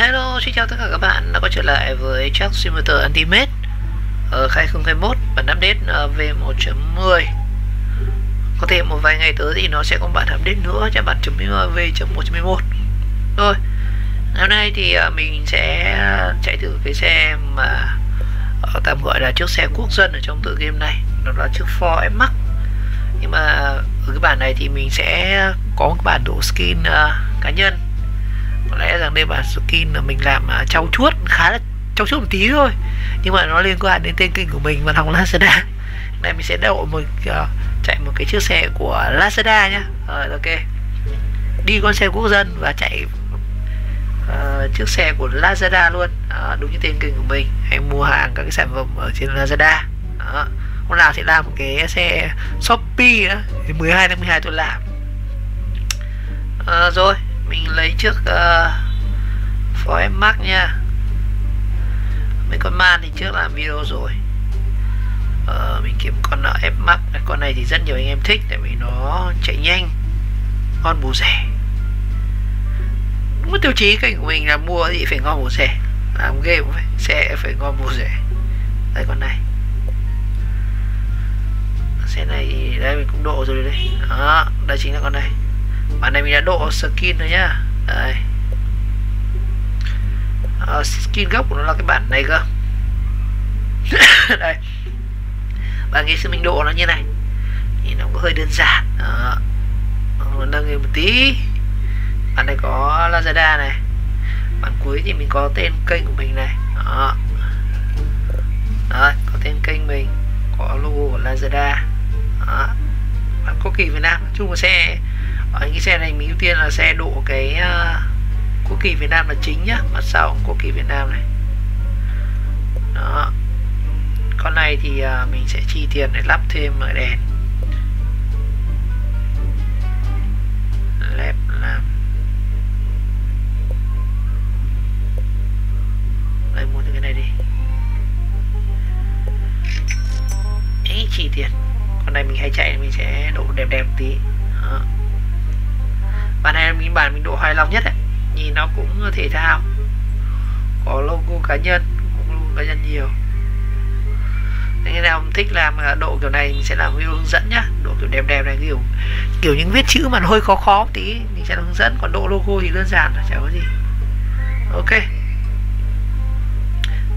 Hello, xin chào tất cả các bạn đã quay trở lại với Tract Simulator Ultimate ở 2021 bản update V1.10. Có thể một vài ngày tới thì nó sẽ có bản update nữa cho bản V1.11 thôi. Ngày hôm nay thì mình sẽ chạy thử cái xe mà tạm gọi là chiếc xe quốc dân ở trong tựa game này, nó là chiếc Ford F-Max. Nhưng mà ở cái bản này thì mình sẽ có một bản đồ skin cá nhân. Có lẽ rằng đây là skin là mình làm trau chuốt, khá là trau chuốt một tí thôi, nhưng mà nó liên quan đến tên kênh của mình và thằng Lazada. Này mình sẽ đậu một chạy một cái chiếc xe của Lazada nhá. Ok, đi con xe quốc dân và chạy chiếc xe của Lazada luôn. Đúng như tên kênh của mình, hay mua hàng các cái sản phẩm ở trên Lazada. Hôm nào sẽ làm một cái xe Shopee đó, 12/12 tôi làm. Rồi mình lấy trước Ford F-Max nha. Mấy con man thì trước làm video rồi. Mình kiếm con F-Max, con này thì rất nhiều anh em thích tại vì nó chạy nhanh, ngon bổ rẻ. Đúng cái tiêu chí kênh của mình là mua thì phải ngon bổ rẻ, làm game cũng phải, xe phải ngon bổ rẻ. Đây con này, xe này đây mình cũng độ rồi đấy. Đó, đây chính là con này. Bản này mình đã độ skin rồi nhá. Đây. Skin gốc của nó là cái bản này cơ. Đây. Bản ngày xưa mình độ nó như này. Nhìn nó cũng hơi đơn giản. Đó. Nó nâng lên một tí. Bản này có Lazada này. Bản cuối thì mình có tên kênh của mình này. Đó. Đó, có tên kênh mình, có logo của Lazada. Đó. Bản quốc kỳ Việt Nam, chung một xe. Ở những xe này mình ưu tiên là xe độ cái quốc kỳ Việt Nam là chính nhá, mặt sau cũng quốc kỳ Việt Nam này. Đó. Con này thì mình sẽ chi tiền để lắp thêm đèn lép làm. Đây mua cái này đi. Đấy, chi tiền. Con này mình hay chạy mình sẽ độ đẹp đẹp tí. Đó. Bản này mình bản mình độ hài lòng nhất đấy, nhìn nó cũng thể thao, có logo cá nhân, nhiều. Nên nào mình thích làm độ kiểu này mình sẽ làm video hướng dẫn nhá, độ kiểu đẹp đẹp này, kiểu những viết chữ mà nó hơi khó một tí mình sẽ hướng dẫn, còn độ logo thì đơn giản là chả có gì. Ok,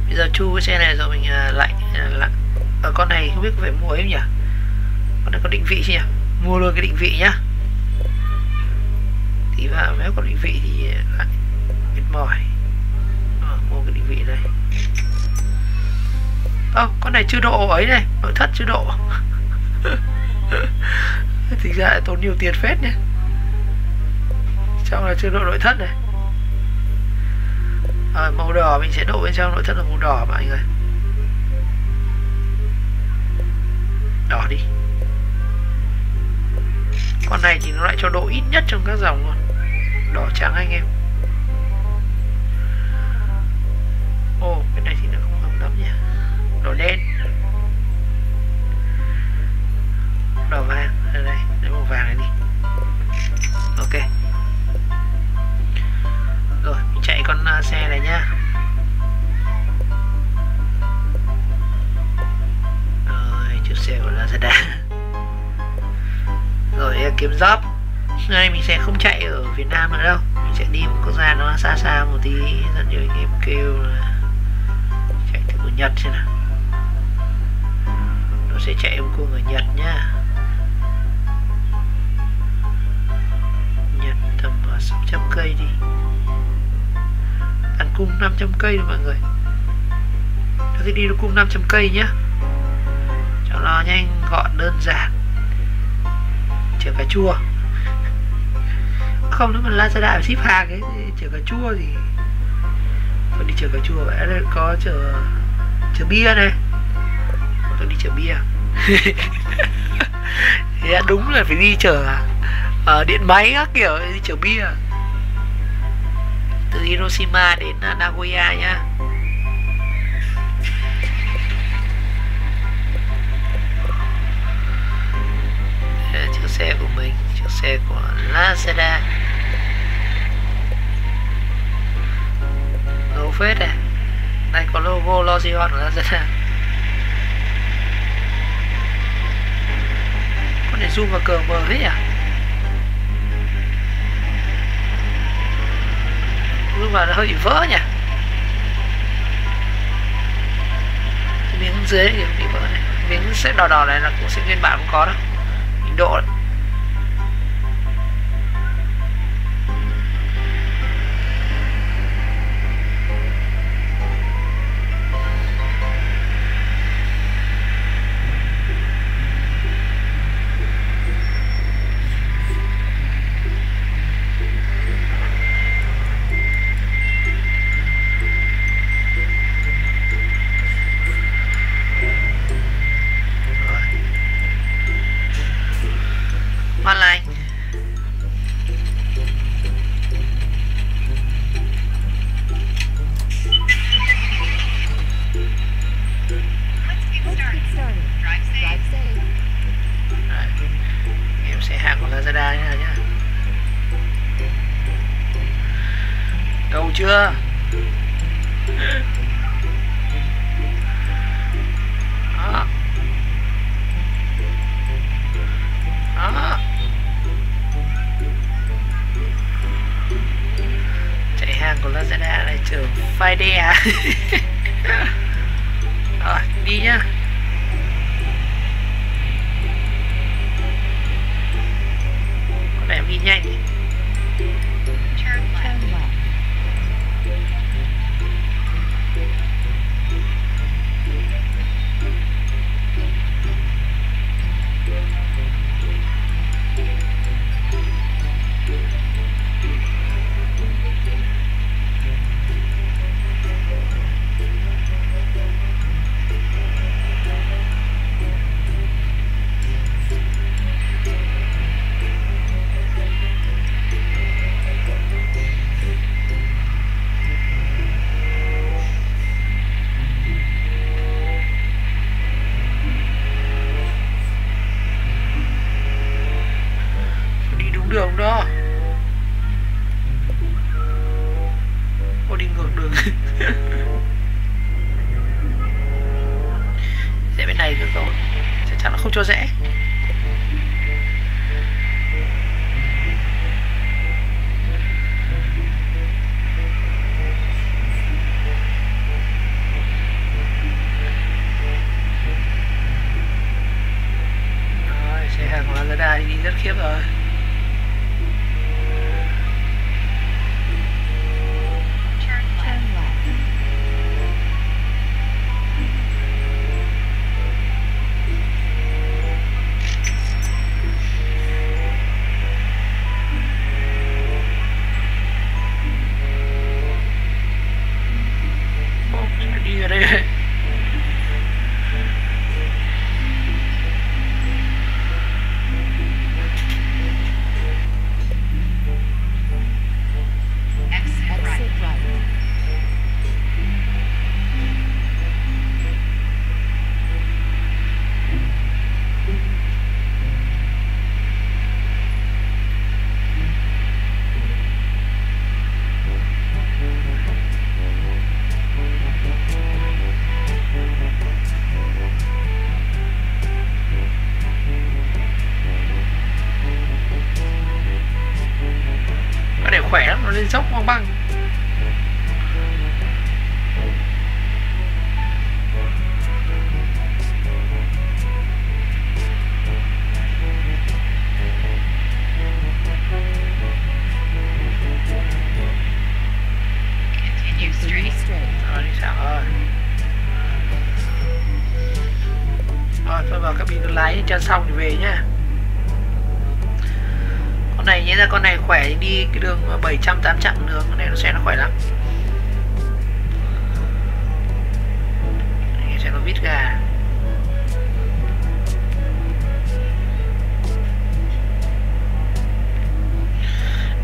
bây giờ chu cái xe này rồi mình lại ở con này không biết phải mua ấy nhỉ, con này có định vị chưa nhỉ, mua luôn cái định vị nhá. Tí vào nếu có định vị thì lại mệt mỏi. Mua cái định vị đây. Con này chưa độ ấy này, nội thất chưa độ. Thì ra lại tốn nhiều tiền phết nhé. Trong là chưa độ nội thất này. Màu đỏ mình sẽ độ bên trong nội thất là màu đỏ mọi người. Đỏ đi. Con này thì nó lại cho độ ít nhất trong các dòng luôn. Đỏ trắng anh em. Cái này thì nó không hợp lắm nhỉ. Đỏ đen, đỏ vàng. Đây đây, lấy màu vàng này đi. Ok. Rồi, mình chạy con xe này nhá. Rồi, chiếc xe của Lazada. Rồi kiếm job. Nay mình sẽ không chạy ở Việt Nam nữa đâu, mình sẽ đi một quốc gia nó xa xa một tí. Rất nhiều anh em kêu là chạy thử của Nhật xem nào. Nó sẽ chạy một cung ở Nhật nhá. Nhật tầm 600 cây đi. Ăn cung 500 cây rồi mọi người. Nó sẽ đi được cung 500 cây nhá, cho nó nhanh gọn đơn giản. Chở cà chua không, nếu mà Lazada phải ship hàng ấy, chở cà chua thì phải đi chở cà chua vậy. Có chở bia này, tôi đi chở bia. Thì đúng là phải đi chở điện máy các kiểu, đi chở bia từ Hiroshima đến Nagoya nhá. Chiếc xe của mình, chiếc xe của Lazada. phết này. Đây có logo Logion của Lazada. Con này zoom vào cờ mờ hết à? Lúc vào nó hơi bị vỡ nhỉ. Miếng dưới thì bị vỡ này. Miếng xếp đỏ đỏ này là cũng sẽ nguyên bản cũng có đâu. Mình độ đấy. Chưa đó. Đó. Chạy hàng của Lazada này chở phai đe à? Rồi đi nhá. Con này đi nhanh. Đường đó. Ô đi ngược đường. Rẽ bên này được rồi. Chắc chắn nó không cho rẽ. Rồi, xe hàng của Lazada đi rất khiếp rồi. Khỏe lắm, nó lên dốc băng băng. Rồi đi sao rồi. Rồi tôi vào cabin tôi lái cho xong thì về nhá. Này nhớ ra con này khỏe đi cái đường 700 800 đường con này nó sẽ nó khỏe lắm. Đây sẽ nó vít gà.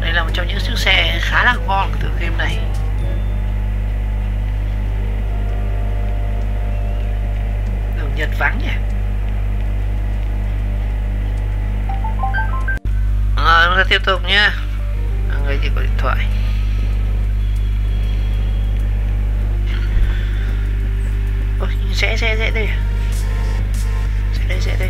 Đây là một trong những chiếc xe khá là ngon của tựa game này. Đường Nhật vắng nhỉ. Chúng ta tiếp tục nhé. Người thì có điện thoại. Ôi, rẽ đây à? Rẽ đây.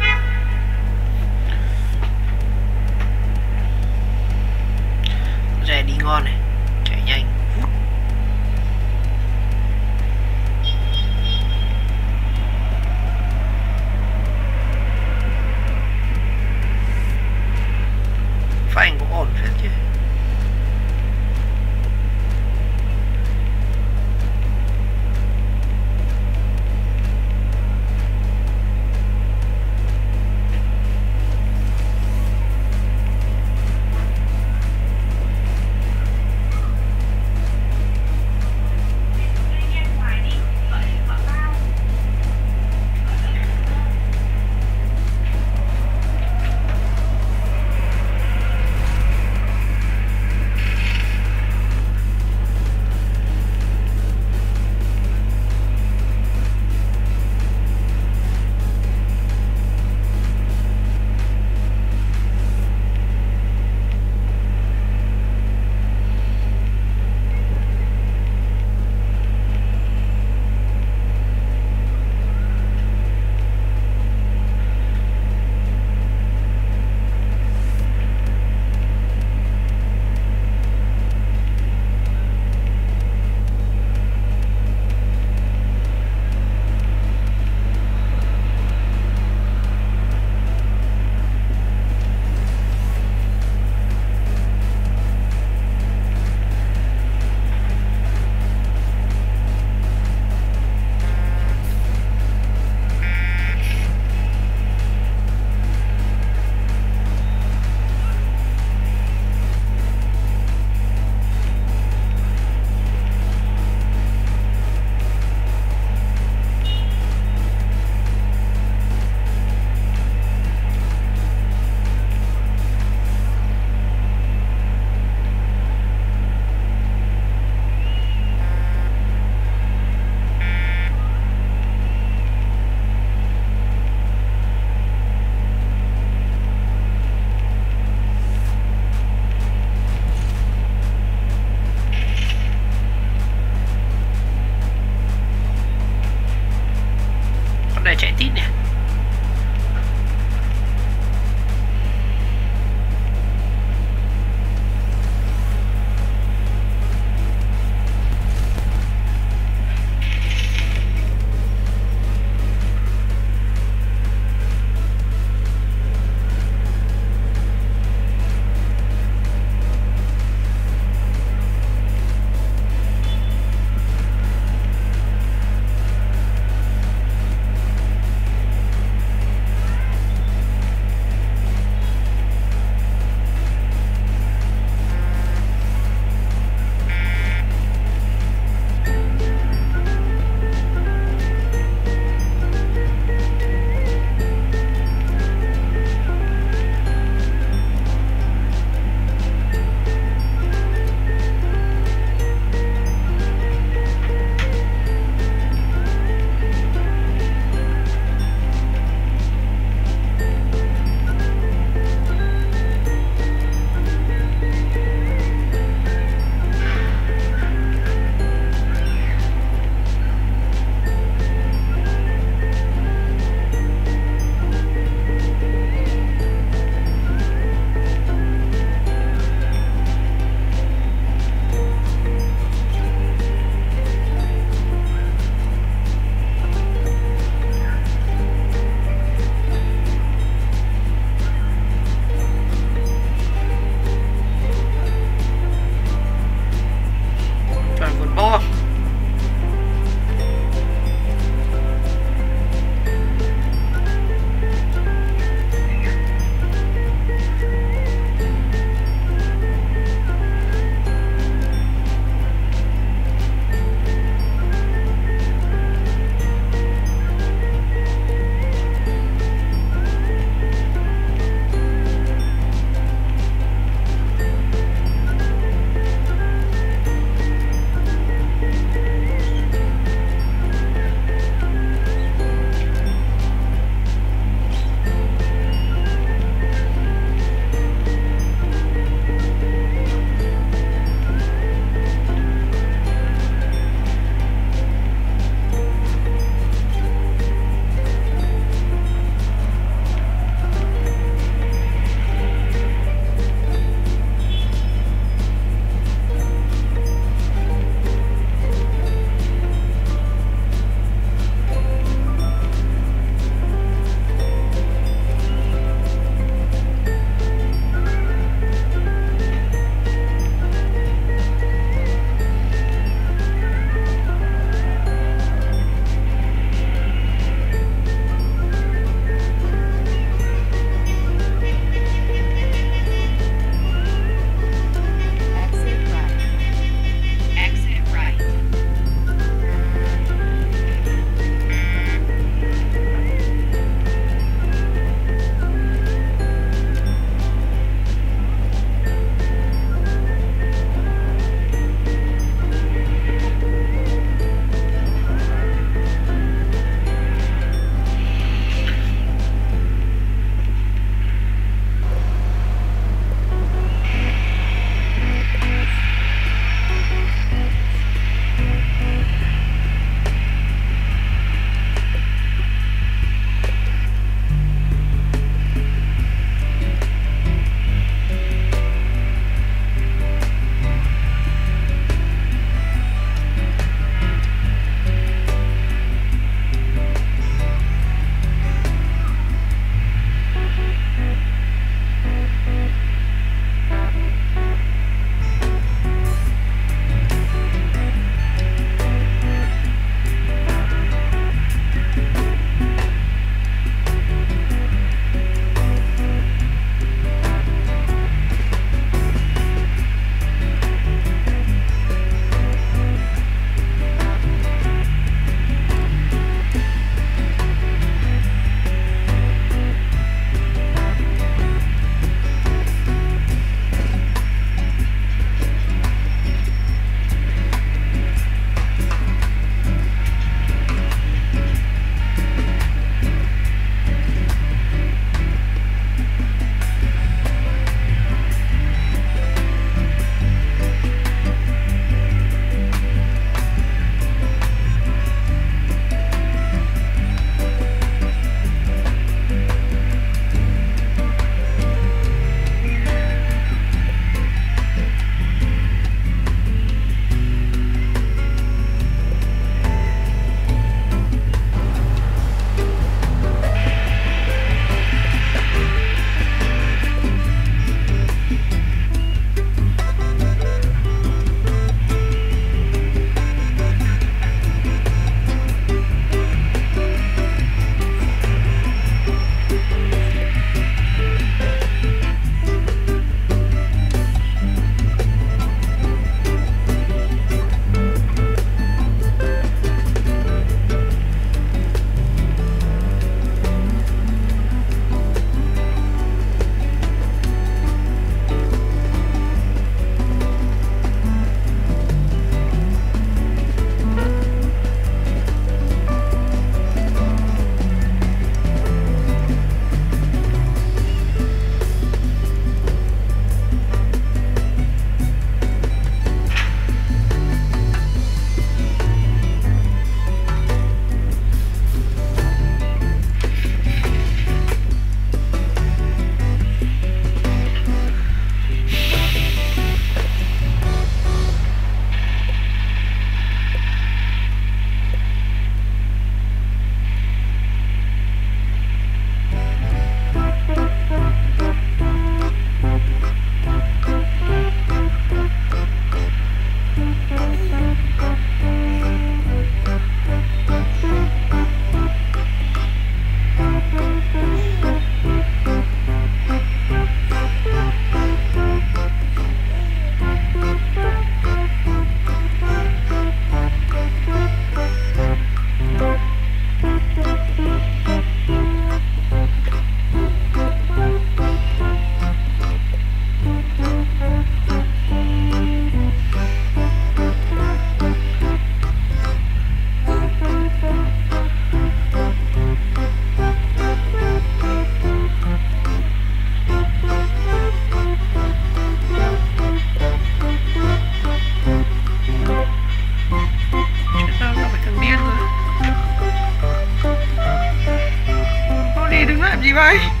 đi bye.